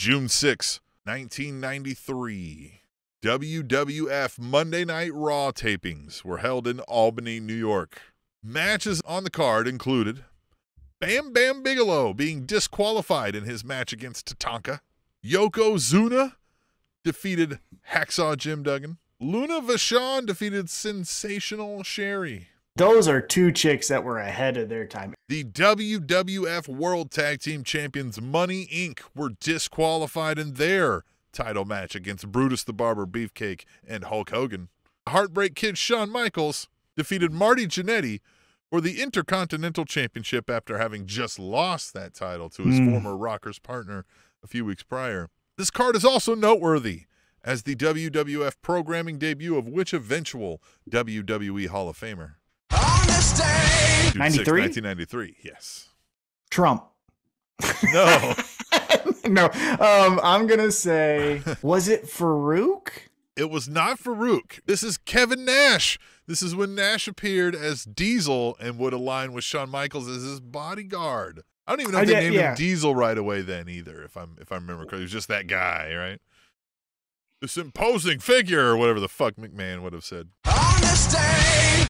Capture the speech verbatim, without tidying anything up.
June sixth, nineteen ninety-three, W W F Monday Night Raw tapings were held in Albany, New York. Matches on the card included Bam Bam Bigelow being disqualified in his match against Tatanka. Yokozuna defeated Hacksaw Jim Duggan. Luna Vachon defeated Sensational Sherri. Those are two chicks that were ahead of their time. The W W F World Tag Team Champions Money Incorporated were disqualified in their title match against Brutus the Barber Beefcake and Hulk Hogan. Heartbreak Kid Shawn Michaels defeated Marty Jannetty for the Intercontinental Championship after having just lost that title to his mm. former Rockers partner a few weeks prior. This card is also noteworthy as the W W F programming debut of which eventual W W E Hall of Famer. On this day, nineteen ninety-three, yes. Trump. No. No. Um, I'm going to say, was it Farouk? It was not Farouk. This is Kevin Nash. This is when Nash appeared as Diesel and would align with Shawn Michaels as his bodyguard. I don't even know if I they did, named yeah. him Diesel right away then either, if I'm if I remember correctly. He was just that guy, right? This imposing figure, or whatever the fuck McMahon would have said. On this day.